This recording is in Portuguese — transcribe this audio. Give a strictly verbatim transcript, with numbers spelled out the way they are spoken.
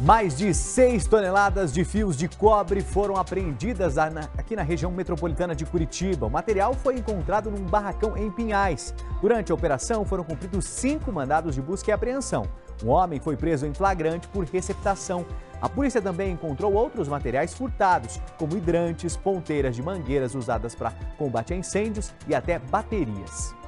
Mais de seis toneladas de fios de cobre foram apreendidas aqui na região metropolitana de Curitiba. O material foi encontrado num barracão em Pinhais. Durante a operação, foram cumpridos cinco mandados de busca e apreensão. Um homem foi preso em flagrante por receptação. A polícia também encontrou outros materiais furtados, como hidrantes, ponteiras de mangueiras usadas para combate a incêndios e até baterias.